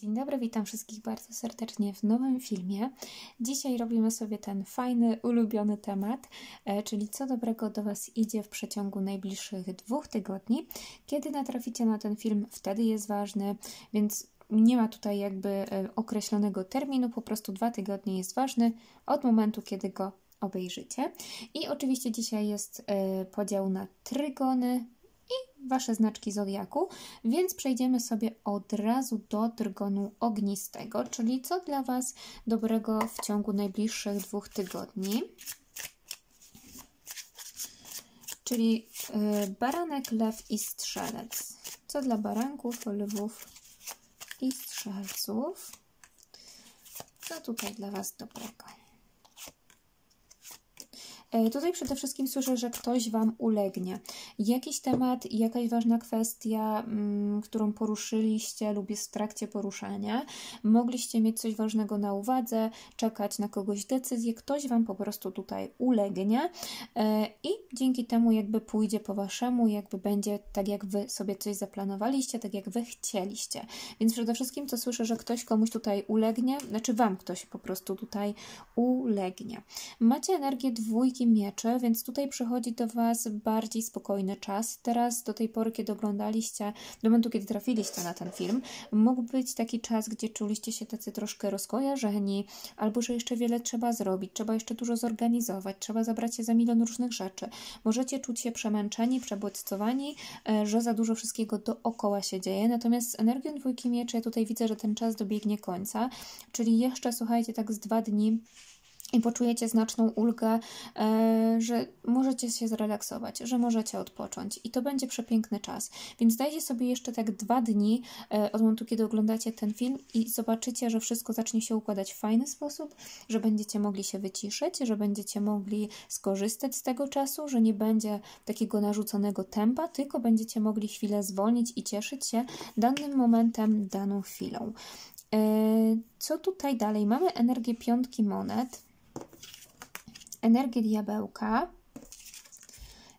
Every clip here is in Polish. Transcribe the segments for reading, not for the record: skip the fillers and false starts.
Dzień dobry, witam wszystkich bardzo serdecznie w nowym filmie. Dzisiaj robimy sobie ten fajny, ulubiony temat, czyli co dobrego do Was idzie w przeciągu najbliższych 2 tygodni. Kiedy natraficie na ten film, wtedy jest ważny, więc nie ma tutaj jakby określonego terminu, po prostu 2 tygodnie jest ważny od momentu, kiedy go obejrzycie. I oczywiście dzisiaj jest podział na trygony i Wasze znaczki zodiaku, więc przejdziemy sobie od razu do trygonu ognistego, czyli co dla Was dobrego w ciągu najbliższych 2 tygodni. Czyli baranek, lew i strzelec. Co dla baranków, lwów i strzelców? Co tutaj dla Was dobrego? Tutaj przede wszystkim słyszę, że ktoś Wam ulegnie. Jakiś temat, jakaś ważna kwestia, którą poruszyliście lub jest w trakcie poruszania. Mogliście mieć coś ważnego na uwadze, czekać na kogoś decyzję. Ktoś Wam po prostu tutaj ulegnie i dzięki temu jakby pójdzie po Waszemu, jakby będzie tak, jak Wy sobie coś zaplanowaliście, tak jak Wy chcieliście. Więc przede wszystkim to słyszę, że ktoś komuś tutaj ulegnie, znaczy Wam ktoś po prostu tutaj ulegnie. Macie energię dwójki mieczy, więc tutaj przychodzi do Was bardziej spokojny czas. Teraz do tej pory, kiedy oglądaliście, do momentu, kiedy trafiliście na ten film, mógł być taki czas, gdzie czuliście się tacy troszkę rozkojarzeni, albo że jeszcze wiele trzeba zrobić, trzeba jeszcze dużo zorganizować, trzeba zabrać się za milion różnych rzeczy. Możecie czuć się przemęczeni, przebodźcowani, że za dużo wszystkiego dookoła się dzieje. Natomiast z energią dwójki mieczy ja tutaj widzę, że ten czas dobiegnie końca, czyli jeszcze, słuchajcie, tak z 2 dni i poczujecie znaczną ulgę, że możecie się zrelaksować, że możecie odpocząć i to będzie przepiękny czas. Więc dajcie sobie jeszcze tak 2 dni od momentu, kiedy oglądacie ten film i zobaczycie, że wszystko zacznie się układać w fajny sposób, że będziecie mogli się wyciszyć, że będziecie mogli skorzystać z tego czasu, że nie będzie takiego narzuconego tempa, tylko będziecie mogli chwilę zwolnić i cieszyć się danym momentem, daną chwilą. Co tutaj dalej? Mamy energię piątki monet, energię diabełka,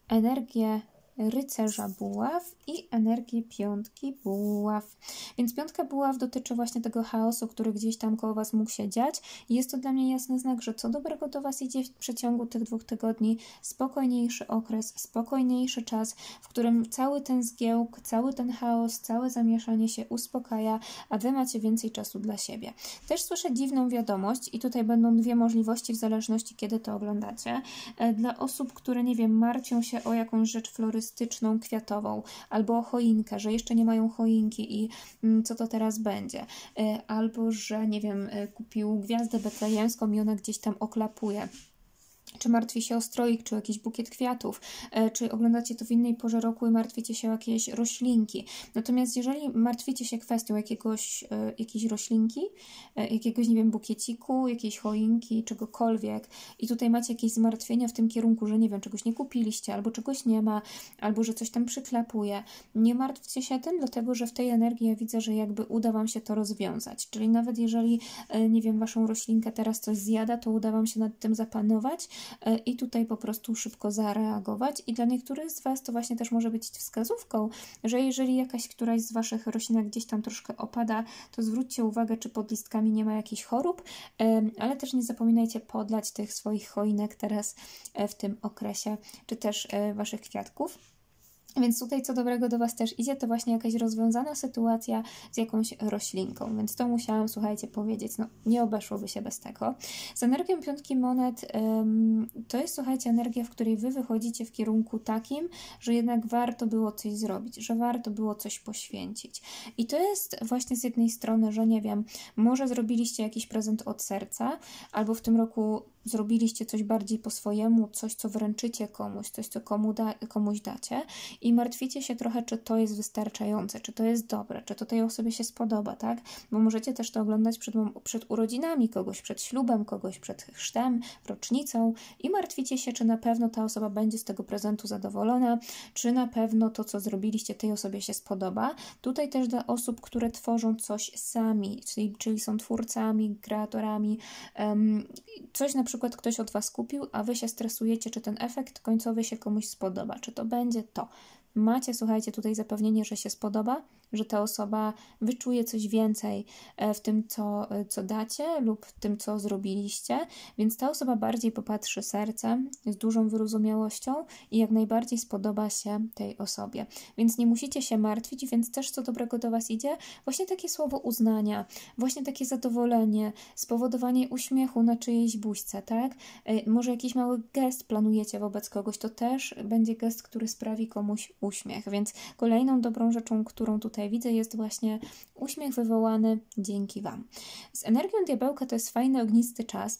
energię rycerza buław i energię piątki buław. Więc piątka buław dotyczy właśnie tego chaosu, który gdzieś tam koło Was mógł się dziać. Jest to dla mnie jasny znak, że co dobrego do Was idzie w przeciągu tych 2 tygodni. Spokojniejszy okres, spokojniejszy czas, w którym cały ten zgiełk, cały ten chaos, całe zamieszanie się uspokaja, a Wy macie więcej czasu dla siebie. Też słyszę dziwną wiadomość i tutaj będą 2 możliwości w zależności, kiedy to oglądacie. Dla osób, które, nie wiem, martwią się o jakąś rzecz florystyczną, kwiatową, albo o choinkę, że jeszcze nie mają choinki i co to teraz będzie, albo że, nie wiem, kupił gwiazdę betlejemską i ona gdzieś tam oklapuje, czy martwi się o stroik, czy jakiś bukiet kwiatów, czy oglądacie to w innej porze roku i martwicie się o jakieś roślinki. Natomiast jeżeli martwicie się kwestią jakiejś roślinki, jakiegoś, nie wiem, bukieciku, jakiejś choinki, czegokolwiek i tutaj macie jakieś zmartwienia w tym kierunku, że, nie wiem, czegoś nie kupiliście, albo czegoś nie ma, albo że coś tam przyklapuje, nie martwcie się tym, dlatego że w tej energii ja widzę, że jakby uda Wam się to rozwiązać. Czyli nawet jeżeli, nie wiem, Waszą roślinkę teraz coś zjada, to uda Wam się nad tym zapanować i tutaj po prostu szybko zareagować. I dla niektórych z Was to właśnie też może być wskazówką, że jeżeli jakaś któraś z Waszych roślinek gdzieś tam troszkę opada, to zwróćcie uwagę, czy pod listkami nie ma jakichś chorób, ale też nie zapominajcie podlać tych swoich choinek teraz w tym okresie, czy też Waszych kwiatków. Więc tutaj co dobrego do Was też idzie, to właśnie jakaś rozwiązana sytuacja z jakąś roślinką. Więc to musiałam, słuchajcie, powiedzieć. No, nie obeszłoby się bez tego. Z energią piątki monet to jest, słuchajcie, energia, w której Wy wychodzicie w kierunku takim, że jednak warto było coś zrobić, że warto było coś poświęcić. I to jest właśnie z jednej strony, że, nie wiem, może zrobiliście jakiś prezent od serca, albo w tym roku zrobiliście coś bardziej po swojemu, coś, co wręczycie komuś, coś, co komuś dacie i martwicie się trochę, czy to jest wystarczające, czy to jest dobre, czy to tej osobie się spodoba, tak? Bo możecie też to oglądać przed urodzinami kogoś, przed ślubem kogoś, przed chrztem, rocznicą i martwicie się, czy na pewno ta osoba będzie z tego prezentu zadowolona, czy na pewno to, co zrobiliście, tej osobie się spodoba. Tutaj też dla osób, które tworzą coś sami, czyli są twórcami, kreatorami, coś na przykład ktoś od Was kupił, a Wy się stresujecie, czy ten efekt końcowy się komuś spodoba, czy to będzie to. Macie, słuchajcie, tutaj zapewnienie, że się spodoba, że ta osoba wyczuje coś więcej w tym, co dacie lub w tym, co zrobiliście, więc ta osoba bardziej popatrzy sercem z dużą wyrozumiałością i jak najbardziej spodoba się tej osobie. Więc nie musicie się martwić, więc też co dobrego do Was idzie, właśnie takie słowo uznania, właśnie takie zadowolenie, spowodowanie uśmiechu na czyjejś buźce, tak? Może jakiś mały gest planujecie wobec kogoś, to też będzie gest, który sprawi komuś uśmiech, więc kolejną dobrą rzeczą, którą tutaj widzę, jest właśnie uśmiech wywołany dzięki Wam. Z energią diabełka to jest fajny, ognisty czas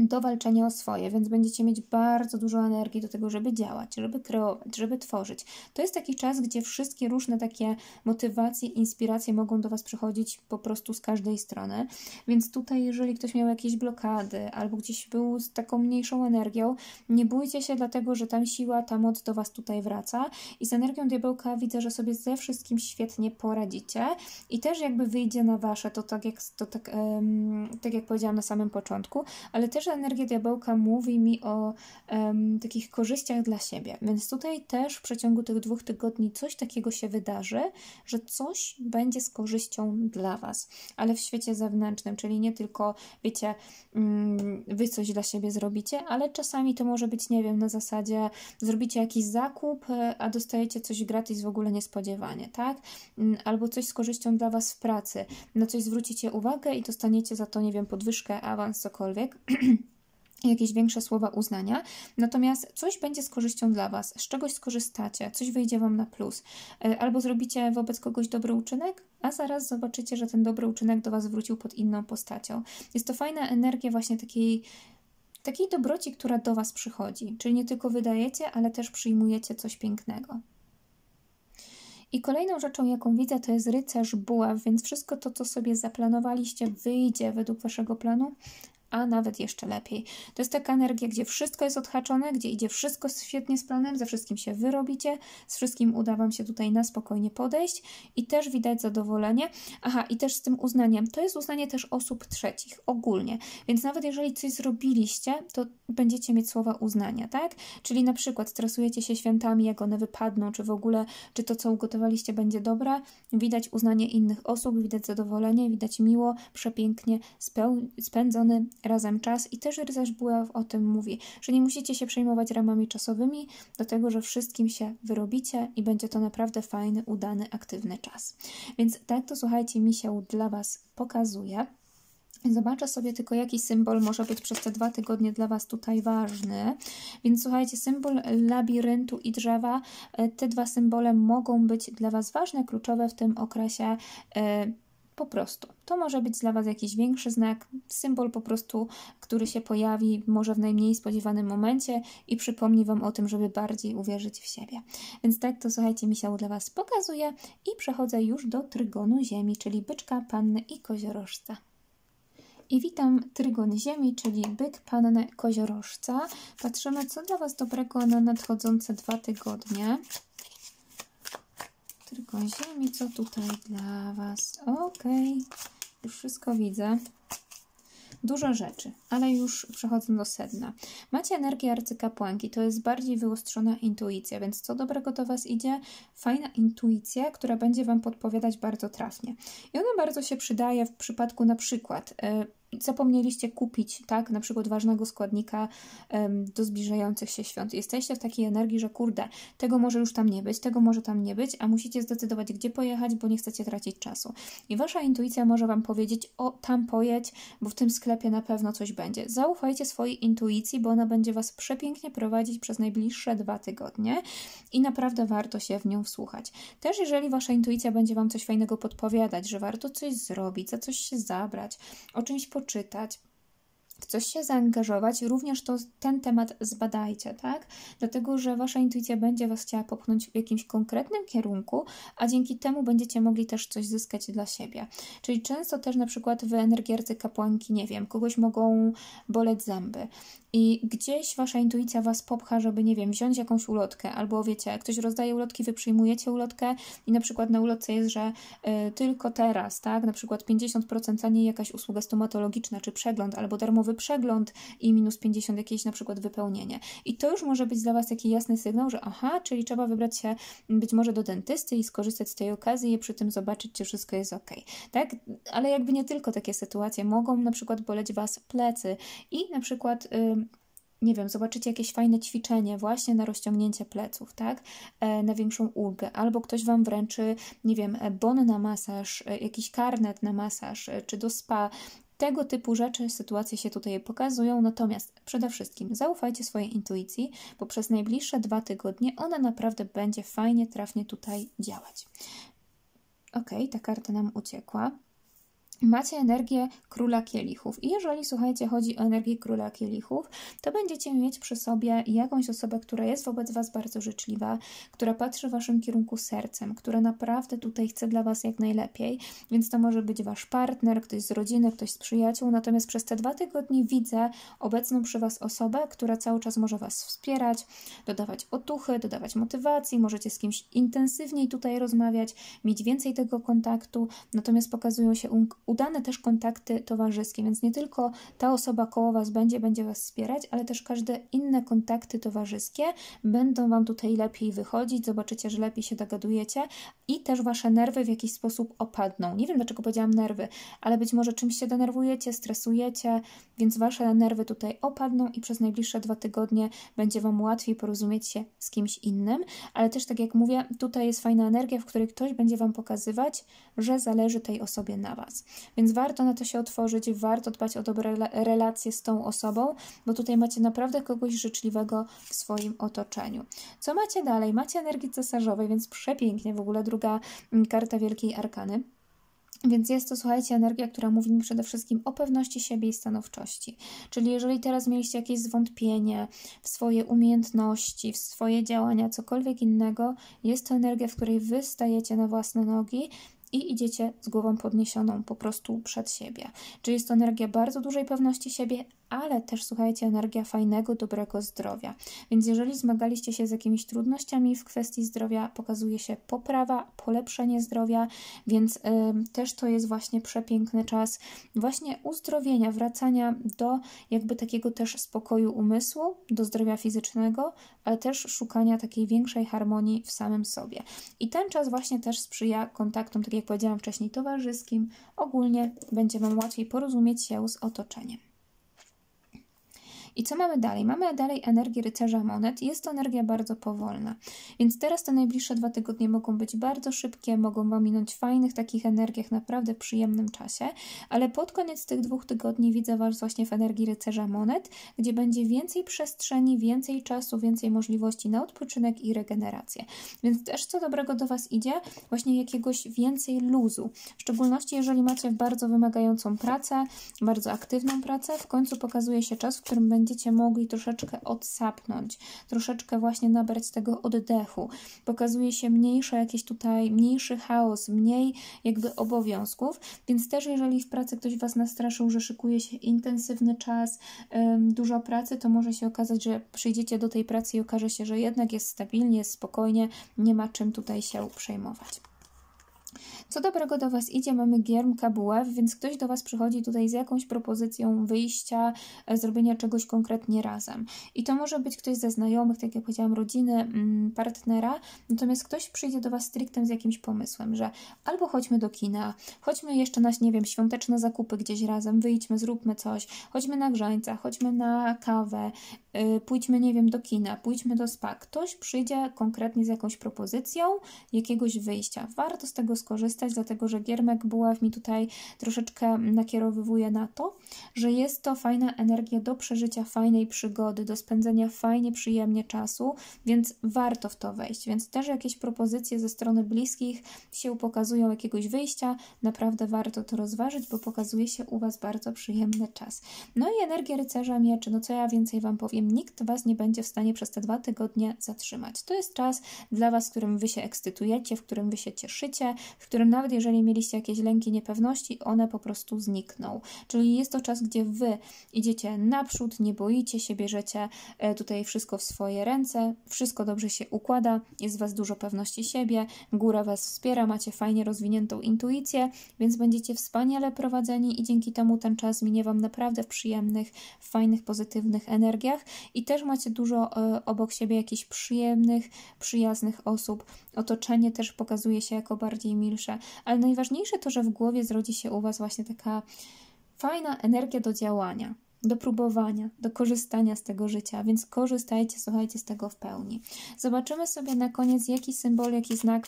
do walczenia o swoje, więc będziecie mieć bardzo dużo energii do tego, żeby działać, żeby kreować, żeby tworzyć. To jest taki czas, gdzie wszystkie różne takie motywacje, inspiracje mogą do Was przychodzić po prostu z każdej strony, więc tutaj jeżeli ktoś miał jakieś blokady albo gdzieś był z taką mniejszą energią, nie bójcie się, dlatego że tam siła, ta moc do Was tutaj wraca i z energią diabełka widzę, że sobie ze wszystkim świetnie poradzicie i też jakby wyjdzie na Wasze, tak jak powiedziałam na samym początku, ale też energia diabełka mówi mi o takich korzyściach dla siebie, więc tutaj też w przeciągu tych 2 tygodni coś takiego się wydarzy, że coś będzie z korzyścią dla Was, ale w świecie zewnętrznym, czyli nie tylko, wiecie, Wy coś dla siebie zrobicie, ale czasami to może być, nie wiem, na zasadzie zrobicie jakiś zakup, a dostajecie coś gratis w ogóle niespodziewanie, tak? Albo coś z korzyścią dla Was w pracy, na coś zwrócicie uwagę i dostaniecie za to, nie wiem, podwyżkę, awans, cokolwiek. Jakieś większe słowa uznania, natomiast coś będzie z korzyścią dla Was, z czegoś skorzystacie, coś wyjdzie Wam na plus, albo zrobicie wobec kogoś dobry uczynek, a zaraz zobaczycie, że ten dobry uczynek do Was wrócił pod inną postacią. Jest to fajna energia właśnie takiej dobroci, która do Was przychodzi, czyli nie tylko wydajecie, ale też przyjmujecie coś pięknego. I kolejną rzeczą, jaką widzę, to jest rycerz buław, więc wszystko to, co sobie zaplanowaliście, wyjdzie według Waszego planu, a nawet jeszcze lepiej. To jest taka energia, gdzie wszystko jest odhaczone, gdzie idzie wszystko świetnie z planem, ze wszystkim się wyrobicie, z wszystkim uda Wam się tutaj na spokojnie podejść i też widać zadowolenie. Aha, i też z tym uznaniem. To jest uznanie też osób trzecich ogólnie, więc nawet jeżeli coś zrobiliście, to będziecie mieć słowa uznania, tak? Czyli na przykład stresujecie się świętami, jak one wypadną, czy w ogóle, czy to, co ugotowaliście, będzie dobre. Widać uznanie innych osób, widać zadowolenie, widać miło, przepięknie spędzony razem czas i też rycerz buław o tym mówi, że nie musicie się przejmować ramami czasowymi, dlatego że wszystkim się wyrobicie i będzie to naprawdę fajny, udany, aktywny czas. Więc tak to, słuchajcie, mi się dla Was pokazuje. Zobaczę sobie tylko, jaki symbol może być przez te 2 tygodnie dla Was tutaj ważny. Więc słuchajcie, symbol labiryntu i drzewa, te 2 symbole mogą być dla Was ważne, kluczowe w tym okresie po prostu. To może być dla Was jakiś większy znak, symbol po prostu, który się pojawi może w najmniej spodziewanym momencie i przypomni Wam o tym, żeby bardziej uwierzyć w siebie. Więc tak to, słuchajcie, mi się dla Was pokazuje i przechodzę już do Trygonu Ziemi, czyli Byczka, Panny i Koziorożca. I witam Trygon Ziemi, czyli Byk, Pannę, Koziorożca. Patrzymy, co dla Was dobrego na nadchodzące 2 tygodnie. Trygon Ziemi, co tutaj dla Was? Okej, już wszystko widzę. Dużo rzeczy, ale już przechodzę do sedna. Macie energię arcykapłanki, to jest bardziej wyostrzona intuicja, więc co dobrego do Was idzie? Fajna intuicja, która będzie Wam podpowiadać bardzo trafnie. I ona bardzo się przydaje w przypadku na przykład zapomnieliście kupić, tak, na przykład ważnego składnika do zbliżających się świąt. Jesteście w takiej energii, że kurde, tego może już tam nie być, tego może tam nie być, a musicie zdecydować, gdzie pojechać, bo nie chcecie tracić czasu. I Wasza intuicja może Wam powiedzieć, o, tam pojedź, bo w tym sklepie na pewno coś będzie. Zaufajcie swojej intuicji, bo ona będzie Was przepięknie prowadzić przez najbliższe 2 tygodnie i naprawdę warto się w nią wsłuchać. Też jeżeli Wasza intuicja będzie Wam coś fajnego podpowiadać, że warto coś zrobić, za coś się zabrać, o czymś poczytać, w coś się zaangażować, również to, ten temat zbadajcie, tak? Dlatego, że Wasza intuicja będzie Was chciała popchnąć w jakimś konkretnym kierunku, a dzięki temu będziecie mogli też coś zyskać dla siebie. Czyli często też na przykład w energii arcykapłanki, nie wiem, kogoś mogą boleć zęby. I gdzieś Wasza intuicja Was popcha, żeby, nie wiem, wziąć jakąś ulotkę, albo wiecie, jak ktoś rozdaje ulotki, Wy przyjmujecie ulotkę i na przykład na ulotce jest, że tylko teraz, tak? Na przykład 50% taniej jakaś usługa stomatologiczna, czy przegląd, albo darmowy nowy przegląd i minus 50 jakieś na przykład wypełnienie. I to już może być dla Was taki jasny sygnał, że aha, czyli trzeba wybrać się być może do dentysty i skorzystać z tej okazji i przy tym zobaczyć, czy wszystko jest ok. Tak? Ale jakby nie tylko takie sytuacje. Mogą na przykład boleć Was plecy i na przykład... nie wiem, zobaczycie jakieś fajne ćwiczenie właśnie na rozciągnięcie pleców, tak? Na większą ulgę. Albo ktoś Wam wręczy, nie wiem, bon na masaż, jakiś karnet na masaż, czy do spa. Tego typu rzeczy, sytuacje się tutaj pokazują, natomiast przede wszystkim zaufajcie swojej intuicji, bo przez najbliższe 2 tygodnie ona naprawdę będzie fajnie, trafnie tutaj działać. Ok, ta karta nam uciekła. Macie energię króla kielichów i jeżeli, słuchajcie, chodzi o energię króla kielichów, to będziecie mieć przy sobie jakąś osobę, która jest wobec Was bardzo życzliwa, która patrzy w Waszym kierunku sercem, która naprawdę tutaj chce dla Was jak najlepiej, więc to może być Wasz partner, ktoś z rodziny, ktoś z przyjaciół, natomiast przez te 2 tygodnie widzę obecną przy Was osobę, która cały czas może Was wspierać, dodawać otuchy, dodawać motywacji, możecie z kimś intensywniej tutaj rozmawiać, mieć więcej tego kontaktu, natomiast pokazują się udane też kontakty towarzyskie, więc nie tylko ta osoba koło Was będzie Was wspierać, ale też każde inne kontakty towarzyskie będą Wam tutaj lepiej wychodzić, zobaczycie, że lepiej się dogadujecie i też Wasze nerwy w jakiś sposób opadną. Nie wiem, dlaczego powiedziałam nerwy, ale być może czymś się denerwujecie, stresujecie, więc Wasze nerwy tutaj opadną i przez najbliższe 2 tygodnie będzie Wam łatwiej porozumieć się z kimś innym, ale też tak jak mówię, tutaj jest fajna energia, w której ktoś będzie Wam pokazywać, że zależy tej osobie na Was. Więc warto na to się otworzyć, warto dbać o dobre relacje z tą osobą, bo tutaj macie naprawdę kogoś życzliwego w swoim otoczeniu. Co macie dalej? Macie energię cesarzowej, więc przepięknie, w ogóle druga karta Wielkiej Arkany. Więc jest to, słuchajcie, energia, która mówi mi przede wszystkim o pewności siebie i stanowczości. Czyli jeżeli teraz mieliście jakieś zwątpienie w swoje umiejętności, w swoje działania, cokolwiek innego, jest to energia, w której Wy stajecie na własne nogi i idziecie z głową podniesioną po prostu przed siebie. Czyli jest to energia bardzo dużej pewności siebie, ale też, słuchajcie, energia fajnego, dobrego zdrowia. Więc jeżeli zmagaliście się z jakimiś trudnościami w kwestii zdrowia, pokazuje się poprawa, polepszenie zdrowia, więc też to jest właśnie przepiękny czas właśnie uzdrowienia, wracania do jakby takiego też spokoju umysłu, do zdrowia fizycznego, ale też szukania takiej większej harmonii w samym sobie. I ten czas właśnie też sprzyja kontaktom, tak jak powiedziałam wcześniej, towarzyskim. Ogólnie będzie Wam łatwiej porozumieć się z otoczeniem. I co mamy dalej? Mamy dalej energię rycerza monet. Jest to energia bardzo powolna. Więc teraz te najbliższe 2 tygodnie mogą być bardzo szybkie, mogą Wam minąć w fajnych takich energiach, naprawdę przyjemnym czasie, ale pod koniec tych 2 tygodni widzę Was właśnie w energii rycerza monet, gdzie będzie więcej przestrzeni, więcej czasu, więcej możliwości na odpoczynek i regenerację. Więc też co dobrego do Was idzie, właśnie jakiegoś więcej luzu. W szczególności jeżeli macie bardzo wymagającą pracę, bardzo aktywną pracę, w końcu pokazuje się czas, w którym będziecie mogli troszeczkę odsapnąć, troszeczkę właśnie nabrać tego oddechu. Pokazuje się mniejsze jakieś tutaj, mniejszy chaos, mniej jakby obowiązków, więc też jeżeli w pracy ktoś Was nastraszył, że szykuje się intensywny czas, dużo pracy, to może się okazać, że przyjdziecie do tej pracy i okaże się, że jednak jest stabilnie, jest spokojnie, nie ma czym tutaj się przejmować. Co dobrego do Was idzie, mamy giermka buław, więc ktoś do Was przychodzi tutaj z jakąś propozycją wyjścia, zrobienia czegoś konkretnie razem. I to może być ktoś ze znajomych, tak jak powiedziałam, rodziny, partnera, natomiast ktoś przyjdzie do Was stricte z jakimś pomysłem, że albo chodźmy do kina, chodźmy jeszcze na, nie wiem, świąteczne zakupy gdzieś razem, wyjdźmy, zróbmy coś, chodźmy na grzańca, chodźmy na kawę, pójdźmy, nie wiem, do kina, pójdźmy do spa. Ktoś przyjdzie konkretnie z jakąś propozycją jakiegoś wyjścia. Warto z tego skorzystać, dlatego że giermek buław mi tutaj troszeczkę nakierowywuje na to, że jest to fajna energia do przeżycia fajnej przygody, do spędzenia fajnie, przyjemnie czasu, więc warto w to wejść. Więc też jakieś propozycje ze strony bliskich się pokazują jakiegoś wyjścia, naprawdę warto to rozważyć, bo pokazuje się u Was bardzo przyjemny czas. No i energia rycerza mieczy, no co ja więcej Wam powiem, którym nikt Was nie będzie w stanie przez te 2 tygodnie zatrzymać. To jest czas dla Was, w którym Wy się ekscytujecie, w którym Wy się cieszycie, w którym nawet jeżeli mieliście jakieś lęki, niepewności, one po prostu znikną. Czyli jest to czas, gdzie Wy idziecie naprzód, nie boicie się, bierzecie tutaj wszystko w swoje ręce, wszystko dobrze się układa, jest w Was dużo pewności siebie, góra Was wspiera, macie fajnie rozwiniętą intuicję, więc będziecie wspaniale prowadzeni i dzięki temu ten czas minie Wam naprawdę w przyjemnych, fajnych, pozytywnych energiach i też macie dużo obok siebie jakichś przyjemnych, przyjaznych osób. Otoczenie też pokazuje się jako bardziej milsze, ale najważniejsze to, że w głowie zrodzi się u Was właśnie taka fajna energia do działania, do próbowania, do korzystania z tego życia, więc korzystajcie, słuchajcie z tego w pełni. Zobaczymy sobie na koniec, jaki symbol, jaki znak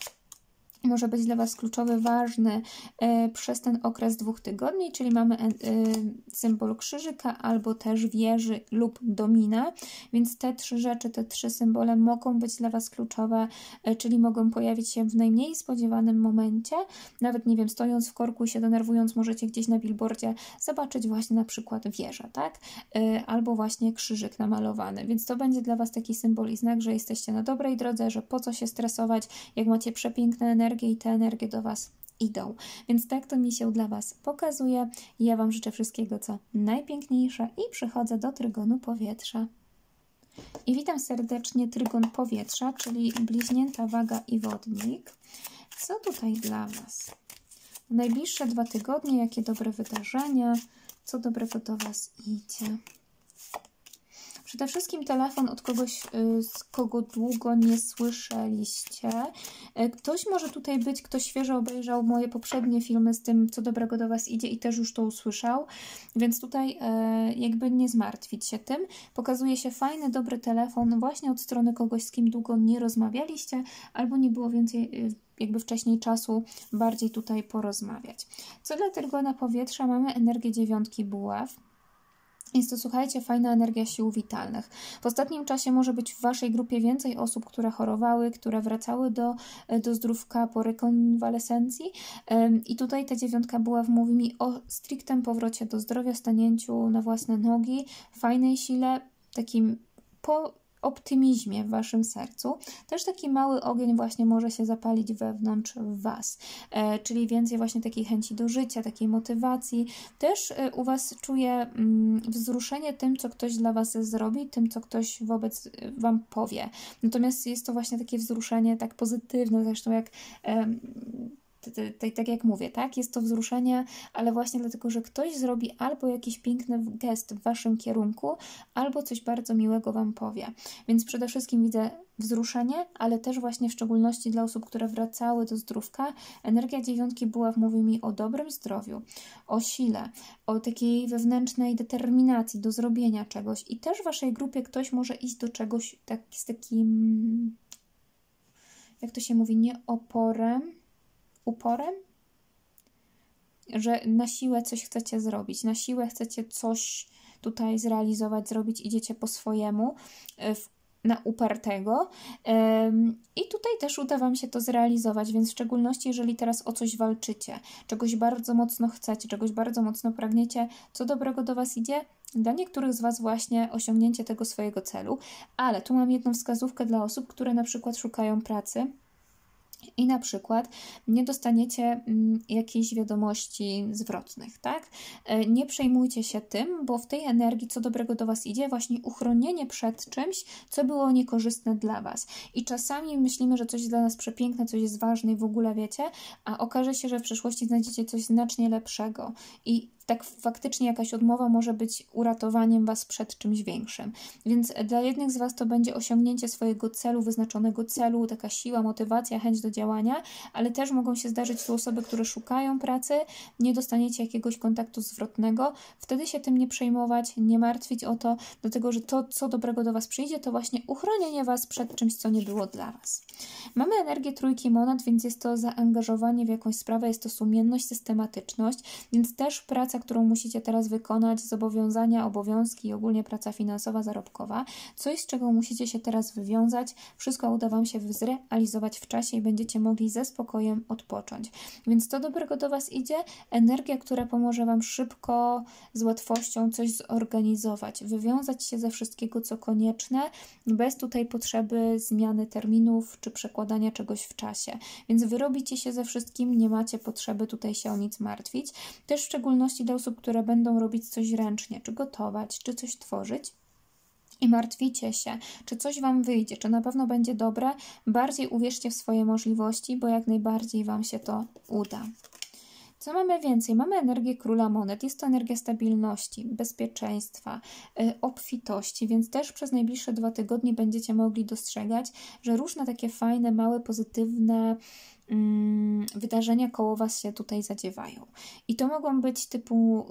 może być dla Was kluczowy, ważny przez ten okres 2 tygodni, czyli mamy symbol krzyżyka albo też wieży lub domina, więc te 3 rzeczy, te 3 symbole mogą być dla Was kluczowe, czyli mogą pojawić się w najmniej spodziewanym momencie, nawet nie wiem, stojąc w korku i się denerwując, możecie gdzieś na billboardzie zobaczyć właśnie na przykład wieżę, tak? Albo właśnie krzyżyk namalowany, więc to będzie dla Was taki symbol i znak, że jesteście na dobrej drodze, że po co się stresować, jak macie przepiękne energię i te energie do Was idą. Więc tak to mi się dla Was pokazuje. Ja Wam życzę wszystkiego, co najpiękniejsze i przechodzę do Trygonu Powietrza. I witam serdecznie Trygon Powietrza, czyli Bliźnięta, Waga i Wodnik. Co tutaj dla Was? Najbliższe 2 tygodnie, jakie dobre wydarzenia, co dobrego do Was idzie? Przede wszystkim telefon od kogoś, z kogo długo nie słyszeliście. Ktoś może tutaj być, kto świeżo obejrzał moje poprzednie filmy z tym, co dobrego do Was idzie i też już to usłyszał, więc tutaj jakby nie zmartwić się tym. Pokazuje się fajny, dobry telefon właśnie od strony kogoś, z kim długo nie rozmawialiście albo nie było więcej jakby wcześniej czasu bardziej tutaj porozmawiać. Co dla Trygona Powietrza? Mamy energię 9 buław. Jest to, słuchajcie, fajna energia sił witalnych. W ostatnim czasie może być w Waszej grupie więcej osób, które chorowały, które wracały do zdrówka po rekonwalescencji i tutaj ta 9 buław mówi mi o strictem powrocie do zdrowia, stanięciu na własne nogi, fajnej sile, takim optymizmie w Waszym sercu. Też taki mały ogień właśnie może się zapalić wewnątrz Was, czyli więcej właśnie takiej chęci do życia, takiej motywacji. Też u Was czuję wzruszenie tym, co ktoś dla Was zrobi, tym, co ktoś wobec Wam powie. Natomiast jest to właśnie takie wzruszenie tak pozytywne, zresztą jak tak jak mówię, tak? Jest to wzruszenie, ale właśnie dlatego, że ktoś zrobi albo jakiś piękny gest w Waszym kierunku, albo coś bardzo miłego Wam powie. Więc przede wszystkim widzę wzruszenie, ale też właśnie w szczególności dla osób, które wracały do zdrówka. Energia 9 buław mówi mi o dobrym zdrowiu, o sile, o takiej wewnętrznej determinacji do zrobienia czegoś. I też w Waszej grupie ktoś może iść do czegoś tak, z takim, jak to się mówi, uporem, że na siłę coś chcecie zrobić, na siłę chcecie coś tutaj zrealizować, zrobić, idziecie po swojemu, na upartego i tutaj też uda Wam się to zrealizować, więc w szczególności jeżeli teraz o coś walczycie, czegoś bardzo mocno chcecie, czegoś bardzo mocno pragniecie, co dobrego do Was idzie? Dla niektórych z Was właśnie osiągnięcie tego swojego celu, ale tu mam jedną wskazówkę dla osób, które na przykład szukają pracy, i na przykład nie dostaniecie jakichś wiadomości zwrotnych, tak? Nie przejmujcie się tym, bo w tej energii, co dobrego do Was idzie, właśnie uchronienie przed czymś, co było niekorzystne dla Was. I czasami myślimy, że coś jest dla nas przepiękne, coś jest ważne i w ogóle wiecie, a okaże się, że w przyszłości znajdziecie coś znacznie lepszego i tak faktycznie jakaś odmowa może być uratowaniem Was przed czymś większym. Więc dla jednych z Was to będzie osiągnięcie swojego celu, wyznaczonego celu, taka siła, motywacja, chęć do działania, ale też mogą się zdarzyć tu osoby, które szukają pracy, nie dostaniecie jakiegoś kontaktu zwrotnego, wtedy się tym nie przejmować, nie martwić o to, dlatego że to, co dobrego do Was przyjdzie, to właśnie uchronienie Was przed czymś, co nie było dla Was. Mamy energię 3 monad, więc jest to zaangażowanie w jakąś sprawę, jest to sumienność, systematyczność, więc też praca, praca, którą musicie teraz wykonać, zobowiązania, obowiązki i ogólnie praca finansowa, zarobkowa. Coś, z czego musicie się teraz wywiązać, wszystko uda Wam się zrealizować w czasie i będziecie mogli ze spokojem odpocząć. Więc co dobrego do Was idzie? Energia, która pomoże Wam szybko, z łatwością coś zorganizować, wywiązać się ze wszystkiego, co konieczne, bez tutaj potrzeby zmiany terminów czy przekładania czegoś w czasie. Więc wyrobicie się ze wszystkim, nie macie potrzeby tutaj się o nic martwić. Też w szczególności dla osób, które będą robić coś ręcznie, czy gotować, czy coś tworzyć. I martwicie się, czy coś Wam wyjdzie, czy na pewno będzie dobre, bardziej uwierzcie w swoje możliwości, bo jak najbardziej Wam się to uda. Co mamy więcej? Mamy energię króla monet. Jest to energia stabilności, bezpieczeństwa, obfitości, więc też przez najbliższe 2 tygodnie będziecie mogli dostrzegać, że różne takie fajne, małe, pozytywne wydarzenia koło Was się tutaj zadziewają. I to mogą być typu,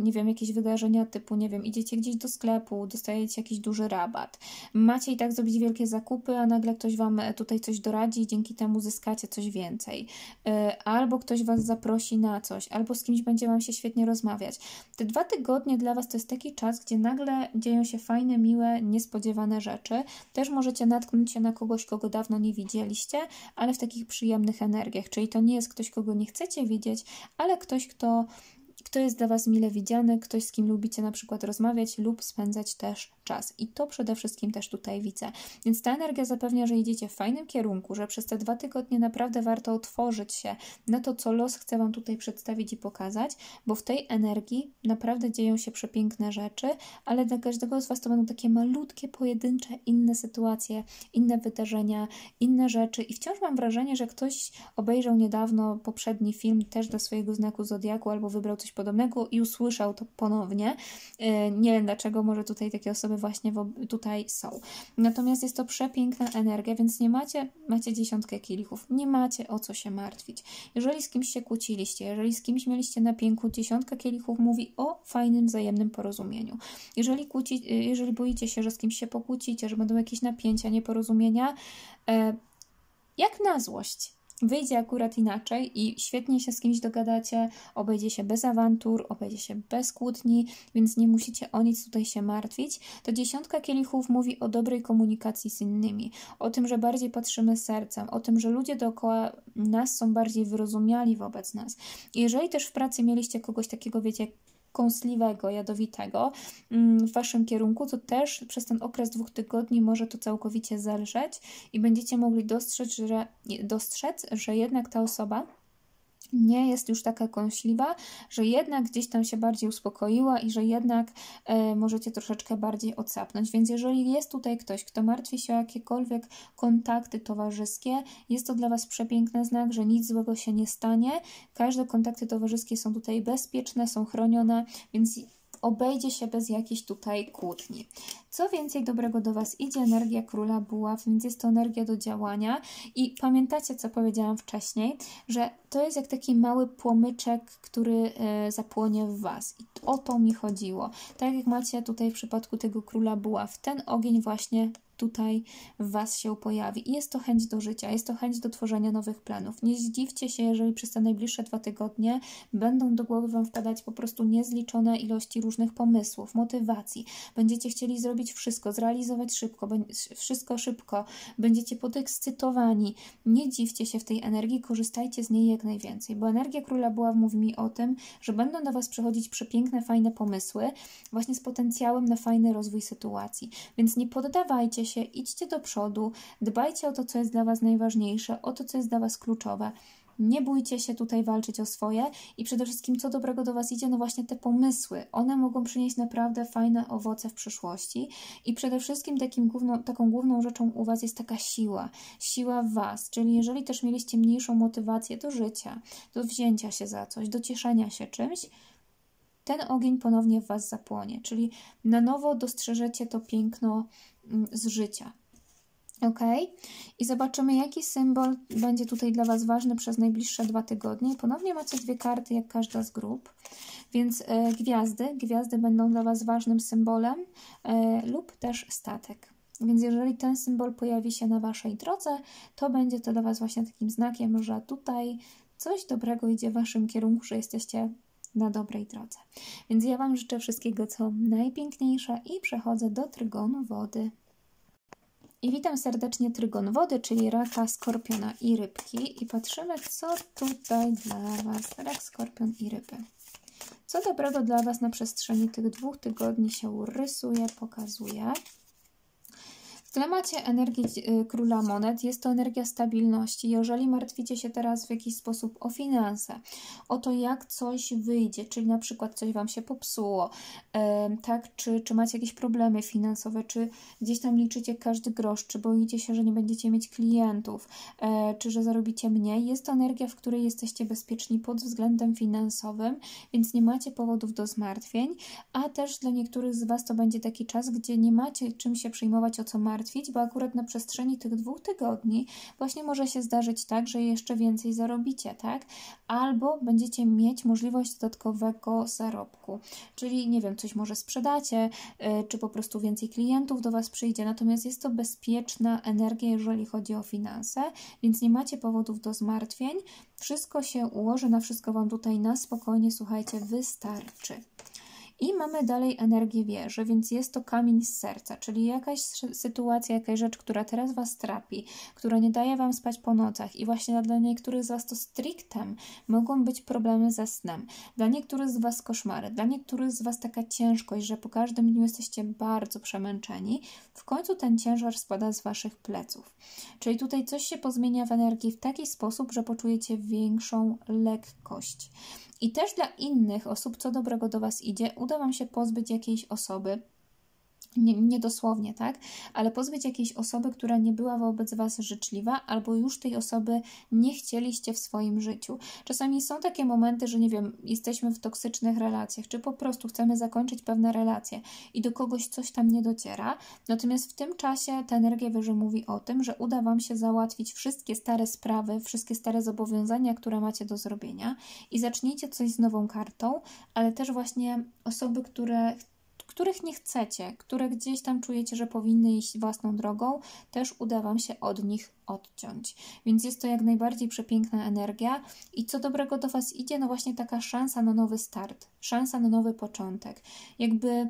nie wiem, jakieś wydarzenia typu, nie wiem, idziecie gdzieś do sklepu, dostajecie jakiś duży rabat, macie i tak zrobić wielkie zakupy, a nagle ktoś Wam tutaj coś doradzi i dzięki temu zyskacie coś więcej. Albo ktoś Was zaprosi na coś, albo z kimś będzie Wam się świetnie rozmawiać. Te 2 tygodnie dla Was to jest taki czas, gdzie nagle dzieją się fajne, miłe, niespodziewane rzeczy. Też możecie natknąć się na kogoś, kogo dawno nie widzieliście, ale w takich przyjemnych energiach, czyli to nie jest ktoś, kogo nie chcecie widzieć, ale ktoś, kto jest dla Was mile widziany, ktoś, z kim lubicie na przykład rozmawiać lub spędzać też czas. I to przede wszystkim też tutaj widzę. Więc ta energia zapewnia, że idziecie w fajnym kierunku, że przez te 2 tygodnie naprawdę warto otworzyć się na to, co los chce Wam tutaj przedstawić i pokazać, bo w tej energii naprawdę dzieją się przepiękne rzeczy, ale dla każdego z Was to będą takie malutkie, pojedyncze, inne sytuacje, inne wydarzenia, inne rzeczy. I wciąż mam wrażenie, że ktoś obejrzał niedawno poprzedni film też do swojego znaku zodiaku albo wybrał coś podobnego i usłyszał to ponownie. Nie wiem dlaczego, może tutaj takie osoby właśnie tutaj są. Natomiast jest to przepiękna energia, więc nie macie dziesiątkę kielichów. Nie macie o co się martwić. Jeżeli z kimś się kłóciliście, jeżeli z kimś mieliście na pięku, 10 kielichów mówi o fajnym, wzajemnym porozumieniu. Jeżeli boicie się, że z kimś się pokłócicie, że będą jakieś napięcia, nieporozumienia, jak na złość, wyjdzie akurat inaczej i świetnie się z kimś dogadacie, obejdzie się bez awantur, obejdzie się bez kłótni, więc nie musicie o nic tutaj się martwić. To 10 kielichów mówi o dobrej komunikacji z innymi, o tym, że bardziej patrzymy sercem, o tym, że ludzie dookoła nas są bardziej wyrozumiali wobec nas. Jeżeli też w pracy mieliście kogoś takiego, wiecie, kąsliwego, jadowitego w Waszym kierunku, to też przez ten okres 2 tygodni może to całkowicie zelżeć i będziecie mogli dostrzec, że jednak ta osoba nie jest już taka kąśliwa, że jednak gdzieś tam się bardziej uspokoiła i że jednak możecie troszeczkę bardziej odsapnąć. Więc jeżeli jest tutaj ktoś, kto martwi się o jakiekolwiek kontakty towarzyskie, jest to dla Was przepiękny znak, że nic złego się nie stanie. Każde kontakty towarzyskie są tutaj bezpieczne, są chronione, więc obejdzie się bez jakichś tutaj kłótni. Co więcej dobrego do Was idzie? Energia króla buław, więc jest to energia do działania i pamiętacie, co powiedziałam wcześniej, że to jest jak taki mały płomyczek, który zapłonie w Was i o to mi chodziło. Tak jak macie tutaj w przypadku tego króla buław, ten ogień właśnie tutaj w Was się pojawi. I jest to chęć do życia, jest to chęć do tworzenia nowych planów. Nie zdziwcie się, jeżeli przez te najbliższe 2 tygodnie będą do głowy Wam wpadać po prostu niezliczone ilości różnych pomysłów, motywacji. Będziecie chcieli zrobić wszystko, zrealizować szybko, wszystko szybko. Będziecie podekscytowani. Nie dziwcie się w tej energii, korzystajcie z niej jak najwięcej, bo energia króla buław mówi mi o tym, że będą do Was przychodzić przepiękne, fajne pomysły, właśnie z potencjałem na fajny rozwój sytuacji. Więc nie poddawajcie się, idźcie do przodu, dbajcie o to, co jest dla Was najważniejsze, o to, co jest dla Was kluczowe. Nie bójcie się tutaj walczyć o swoje i przede wszystkim co dobrego do Was idzie, no właśnie te pomysły. One mogą przynieść naprawdę fajne owoce w przyszłości i przede wszystkim taką główną rzeczą u Was jest taka siła. Siła w Was, czyli jeżeli też mieliście mniejszą motywację do życia, do wzięcia się za coś, do cieszenia się czymś, ten ogień ponownie w Was zapłonie, czyli na nowo dostrzeżecie to piękno z życia. Ok? I zobaczymy, jaki symbol będzie tutaj dla Was ważny przez najbliższe 2 tygodnie. Ponownie macie 2 karty, jak każda z grup, więc gwiazdy. Gwiazdy będą dla Was ważnym symbolem lub też statek. Więc jeżeli ten symbol pojawi się na Waszej drodze, to będzie to dla Was właśnie takim znakiem, że tutaj coś dobrego idzie w Waszym kierunku, że jesteście na dobrej drodze. Więc ja Wam życzę wszystkiego, co najpiękniejsze i przechodzę do trygonu wody. I witam serdecznie trygon wody, czyli raka, skorpiona i rybki. I patrzymy, co tutaj dla Was. Rak, skorpion i ryby. Co dobrego dla Was na przestrzeni tych 2 tygodni się rysuje, pokazuje. W tle macie energię króla monet, jest to energia stabilności. Jeżeli martwicie się teraz w jakiś sposób o finanse, o to, jak coś wyjdzie, czyli na przykład coś Wam się popsuło, tak, czy macie jakieś problemy finansowe, czy gdzieś tam liczycie każdy grosz, czy boicie się, że nie będziecie mieć klientów, czy że zarobicie mniej, jest to energia, w której jesteście bezpieczni pod względem finansowym, więc nie macie powodów do zmartwień, a też dla niektórych z Was to będzie taki czas, gdzie nie macie czym się przejmować, o co martwić, bo akurat na przestrzeni tych 2 tygodni właśnie może się zdarzyć tak, że jeszcze więcej zarobicie, tak? Albo będziecie mieć możliwość dodatkowego zarobku. Czyli, nie wiem, coś może sprzedacie, czy po prostu więcej klientów do Was przyjdzie, natomiast jest to bezpieczna energia, jeżeli chodzi o finanse, więc nie macie powodów do zmartwień. Wszystko się ułoży, na wszystko Wam tutaj na spokojnie, słuchajcie, wystarczy. I mamy dalej energię wieży, więc jest to kamień z serca, czyli jakaś sytuacja, jakaś rzecz, która teraz Was trapi, która nie daje Wam spać po nocach i właśnie dla niektórych z Was to strictem mogą być problemy ze snem, dla niektórych z Was koszmary, dla niektórych z Was taka ciężkość, że po każdym dniu jesteście bardzo przemęczeni, w końcu ten ciężar spada z Waszych pleców. Czyli tutaj coś się pozmienia w energii w taki sposób, że poczujecie większą lekkość. I też dla innych osób, co dobrego do Was idzie, uda Wam się pozbyć jakiejś osoby, niedosłownie, tak? Ale pozbyć jakiejś osoby, która nie była wobec Was życzliwa, albo już tej osoby nie chcieliście w swoim życiu. Czasami są takie momenty, że nie wiem, jesteśmy w toksycznych relacjach, czy po prostu chcemy zakończyć pewne relacje i do kogoś coś tam nie dociera. Natomiast w tym czasie ta energia wieży mówi o tym, że uda Wam się załatwić wszystkie stare sprawy, wszystkie stare zobowiązania, które macie do zrobienia i zacznijcie coś z nową kartą, ale też właśnie osoby, których nie chcecie, które gdzieś tam czujecie, że powinny iść własną drogą, też uda Wam się od nich odciąć. Więc jest to jak najbardziej przepiękna energia i co dobrego do Was idzie, no właśnie taka szansa na nowy start, szansa na nowy początek. Jakby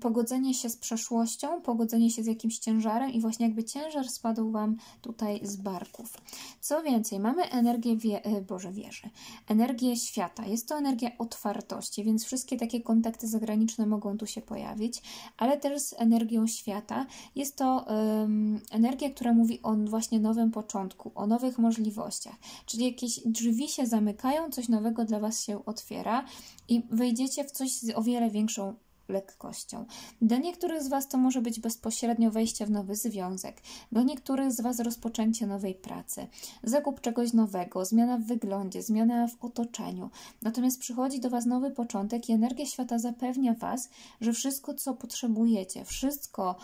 pogodzenie się z przeszłością, pogodzenie się z jakimś ciężarem i właśnie jakby ciężar spadł Wam tutaj z barków. Co więcej, mamy energię wieży, energię świata. Jest to energia otwartości, więc wszystkie takie kontakty zagraniczne mogą tu się pojawić, ale też z energią świata. Jest to energia, która mówi o właśnie nowym początku, o nowych możliwościach. Czyli jakieś drzwi się zamykają, coś nowego dla Was się otwiera i wejdziecie w coś z o wiele większą lekkością. Dla niektórych z Was to może być bezpośrednio wejście w nowy związek, dla niektórych z Was rozpoczęcie nowej pracy, zakup czegoś nowego, zmiana w wyglądzie, zmiana w otoczeniu. Natomiast przychodzi do Was nowy początek i energia świata zapewnia Was, że wszystko, co potrzebujecie, wszystko,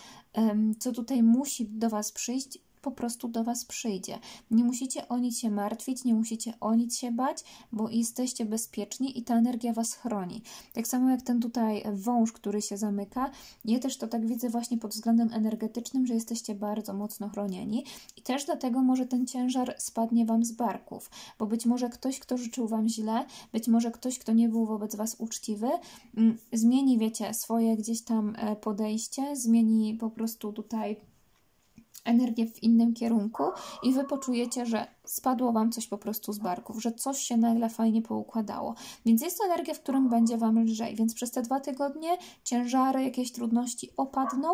co tutaj musi do Was przyjść, po prostu do Was przyjdzie. Nie musicie o nic się martwić, nie musicie o nic się bać, bo jesteście bezpieczni i ta energia Was chroni. Tak samo jak ten tutaj wąż, który się zamyka, ja też to tak widzę właśnie pod względem energetycznym, że jesteście bardzo mocno chronieni i też dlatego może ten ciężar spadnie Wam z barków, bo być może ktoś, kto życzył Wam źle, być może ktoś, kto nie był wobec Was uczciwy, zmieni, wiecie, swoje gdzieś tam podejście, zmieni po prostu tutaj energię w innym kierunku i Wy poczujecie, że spadło Wam coś po prostu z barków, że coś się nagle fajnie poukładało. Więc jest to energia, w którym będzie Wam lżej. Więc przez te 2 tygodnie ciężary, jakieś trudności opadną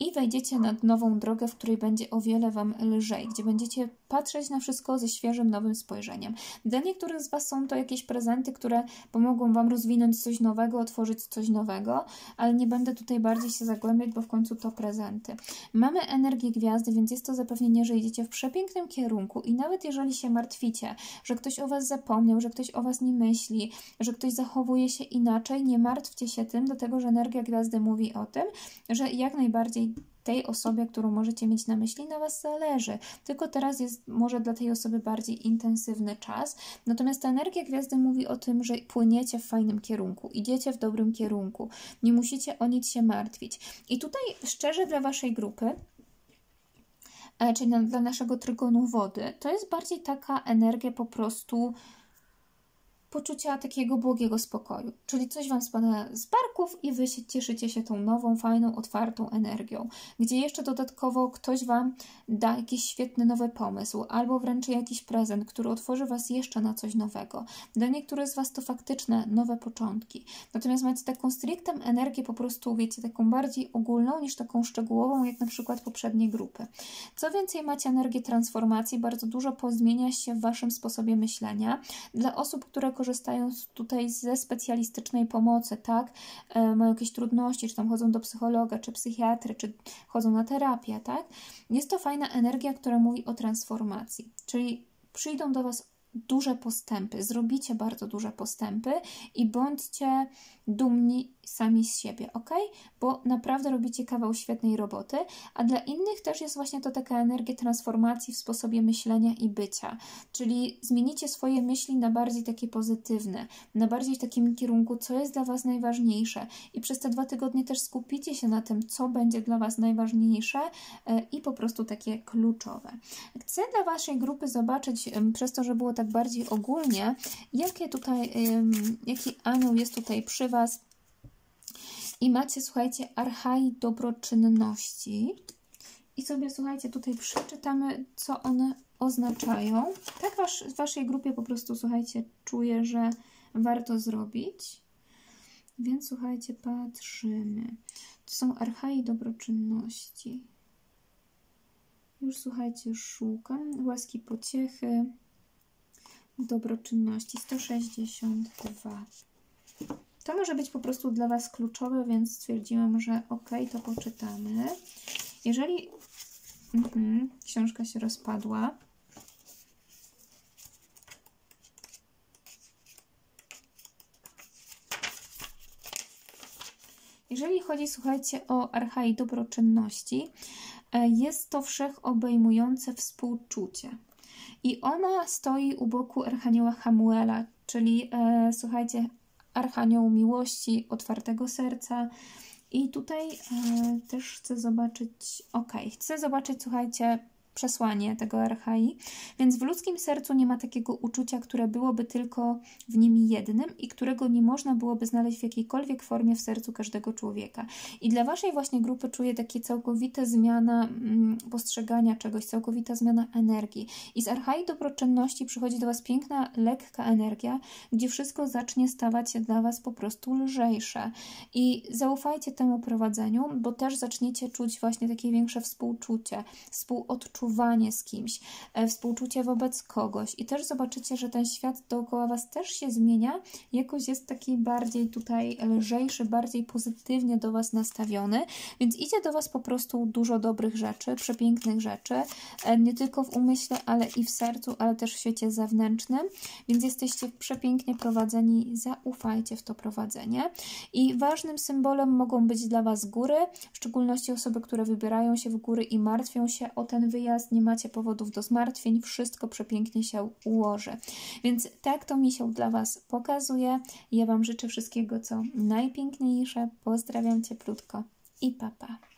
i wejdziecie na nową drogę, w której będzie o wiele Wam lżej, gdzie będziecie patrzeć na wszystko ze świeżym, nowym spojrzeniem. Dla niektórych z Was są to jakieś prezenty, które pomogą Wam rozwinąć coś nowego, otworzyć coś nowego, ale nie będę tutaj bardziej się zagłębiać, bo w końcu to prezenty. Mamy energię gwiazdy, więc jest to zapewnienie, że idziecie w przepięknym kierunku i nawet jeżeli się martwicie, że ktoś o Was zapomniał, że ktoś o Was nie myśli, że ktoś zachowuje się inaczej, nie martwcie się tym, dlatego że energia gwiazdy mówi o tym, że jak najbardziej tej osobie, którą możecie mieć na myśli, na Was zależy. Tylko teraz jest może dla tej osoby bardziej intensywny czas. Natomiast ta energia gwiazdy mówi o tym, że płyniecie w fajnym kierunku, idziecie w dobrym kierunku, nie musicie o nic się martwić. I tutaj szczerze dla Waszej grupy, czyli dla naszego trygonu wody, to jest bardziej taka energia po prostu poczucia takiego błogiego spokoju. Czyli coś Wam spada z barków i Wy cieszycie się tą nową, fajną, otwartą energią. Gdzie jeszcze dodatkowo ktoś Wam da jakiś świetny nowy pomysł albo wręczy jakiś prezent, który otworzy Was jeszcze na coś nowego. Dla niektórych z Was to faktyczne nowe początki. Natomiast macie taką stricte energię po prostu, wiecie, taką bardziej ogólną niż taką szczegółową, jak na przykład poprzedniej grupy. Co więcej, macie energię transformacji, bardzo dużo pozmienia się w Waszym sposobie myślenia. Dla osób, które korzystają tutaj ze specjalistycznej pomocy, tak, mają jakieś trudności, czy tam chodzą do psychologa, czy psychiatry, czy chodzą na terapię, tak, jest to fajna energia, która mówi o transformacji, czyli przyjdą do Was duże postępy, zrobicie bardzo duże postępy i bądźcie dumni sami z siebie, ok? Bo naprawdę robicie kawał świetnej roboty, a dla innych też jest właśnie to taka energia transformacji w sposobie myślenia i bycia, czyli zmienicie swoje myśli na bardziej takie pozytywne, na bardziej w takim kierunku, co jest dla Was najważniejsze i przez te 2 tygodnie też skupicie się na tym, co będzie dla Was najważniejsze i po prostu takie kluczowe. Chcę dla Waszej grupy zobaczyć, przez to, że było tak bardziej ogólnie, jaki anioł jest tutaj przy Was. I macie, słuchajcie, archai dobroczynności. I sobie, słuchajcie, tutaj przeczytamy, co one oznaczają. Tak w Waszej grupie po prostu, słuchajcie, czuję, że warto zrobić. Więc, słuchajcie, patrzymy. To są archai dobroczynności. Już, słuchajcie, szukam. Łaski pociechy. Dobroczynności. 162. To może być po prostu dla Was kluczowe, więc stwierdziłam, że ok, to poczytamy. Jeżeli... książka się rozpadła. Jeżeli chodzi, słuchajcie, o archai dobroczynności, jest to wszechobejmujące współczucie. I ona stoi u boku archanioła Hamuela, czyli, słuchajcie, archanioł miłości, otwartego serca. I tutaj też chcę zobaczyć, słuchajcie, przesłanie tego archai. Więc w ludzkim sercu nie ma takiego uczucia, które byłoby tylko w nim jednym i którego nie można byłoby znaleźć w jakiejkolwiek formie w sercu każdego człowieka. I dla Waszej właśnie grupy czuję takie całkowita zmiana postrzegania czegoś, całkowita zmiana energii. I z archai dobroczynności przychodzi do Was piękna, lekka energia, gdzie wszystko zacznie stawać się dla Was po prostu lżejsze. I zaufajcie temu prowadzeniu, bo też zaczniecie czuć właśnie takie większe współczucie, współodczuwanie z kimś, współczucie wobec kogoś i też zobaczycie, że ten świat dookoła Was też się zmienia, jakoś jest taki bardziej tutaj lżejszy, bardziej pozytywnie do Was nastawiony, więc idzie do Was po prostu dużo dobrych rzeczy, przepięknych rzeczy, nie tylko w umyśle, ale i w sercu, ale też w świecie zewnętrznym, więc jesteście przepięknie prowadzeni, zaufajcie w to prowadzenie i ważnym symbolem mogą być dla Was góry, w szczególności osoby, które wybierają się w góry i martwią się o ten wyjazd, nie macie powodów do zmartwień, wszystko przepięknie się ułoży. Więc tak to mi się dla Was pokazuje. Ja Wam życzę wszystkiego, co najpiękniejsze. Pozdrawiam cieplutko i pa, pa.